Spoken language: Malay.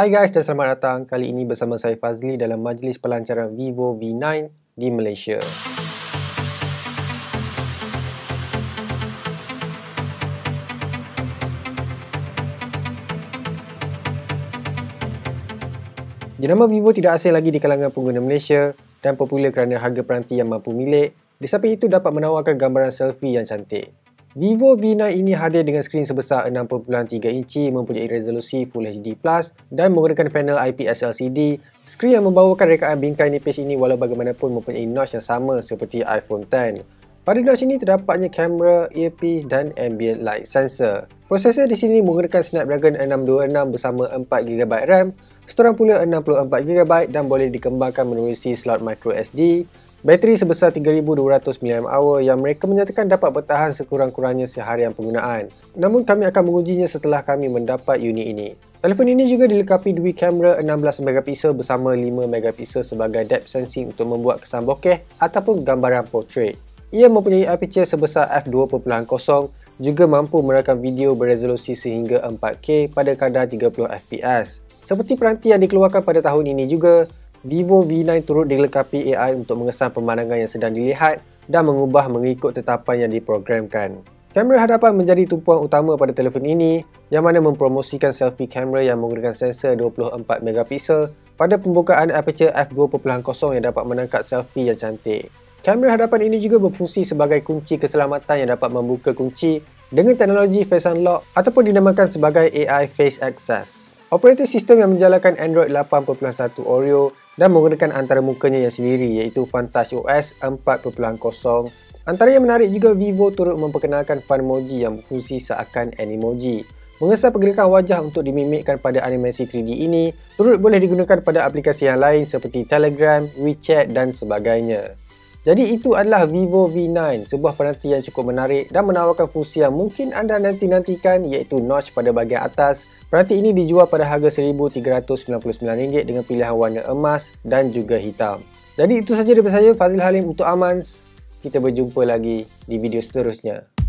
Hai guys dan selamat datang. Kali ini bersama saya Fazli dalam majlis pelancaran Vivo V9 di Malaysia. Jenama Vivo tidak asing lagi di kalangan pengguna Malaysia dan popular kerana harga peranti yang mampu milik. Di samping itu dapat menawarkan gambaran selfie yang cantik. Vivo V9 ini hadir dengan skrin sebesar 6.3 inci, mempunyai resolusi Full HD+, dan menggunakan panel IPS LCD. Skrin yang membawakan rekaan bingkai nipis ini walau bagaimanapun mempunyai notch yang sama seperti iPhone X. Pada notch ini terdapatnya kamera, earpiece dan ambient light sensor. Prosesor di sini menggunakan Snapdragon 626 bersama 4GB RAM, storan pula 64GB dan boleh dikembangkan menerusi slot microSD. Bateri sebesar 3200 mAh yang mereka menyatakan dapat bertahan sekurang-kurangnya seharian penggunaan. Namun kami akan mengujinya setelah kami mendapat unit ini. Telefon ini juga dilengkapi dua kamera 16MP bersama 5MP sebagai depth sensing untuk membuat kesan bokeh ataupun gambaran portrait. Ia mempunyai aperture sebesar f2.0, juga mampu merakam video beresolusi sehingga 4K pada kadar 30fps. Seperti peranti yang dikeluarkan pada tahun ini juga, Vivo V9 turut dilengkapi AI untuk mengesan pemandangan yang sedang dilihat dan mengubah mengikut tetapan yang diprogramkan. Kamera hadapan menjadi tumpuan utama pada telefon ini, yang mana mempromosikan selfie kamera yang menggunakan sensor 24MP pada pembukaan aperture f2.0 yang dapat menangkap selfie yang cantik. Kamera hadapan ini juga berfungsi sebagai kunci keselamatan yang dapat membuka kunci dengan teknologi Face Unlock ataupun dinamakan sebagai AI Face Access. Operating sistem yang menjalankan Android 8.1 Oreo dan menggunakan antaramukanya yang sendiri iaitu Funtouch OS 4.0. Antara yang menarik juga, Vivo turut memperkenalkan Funmoji yang berfungsi seakan Animoji. Mengesan pergerakan wajah untuk dimimikkan pada animasi 3D ini turut boleh digunakan pada aplikasi yang lain seperti Telegram, WeChat dan sebagainya. Jadi itu adalah Vivo V9, sebuah peranti yang cukup menarik dan menawarkan fungsi yang mungkin anda nanti-nantikan iaitu notch pada bahagian atas. Peranti ini dijual pada harga RM1,399 dengan pilihan warna emas dan juga hitam. Jadi itu sahaja daripada saya, Fazil Halim untuk Amanz. Kita berjumpa lagi di video seterusnya.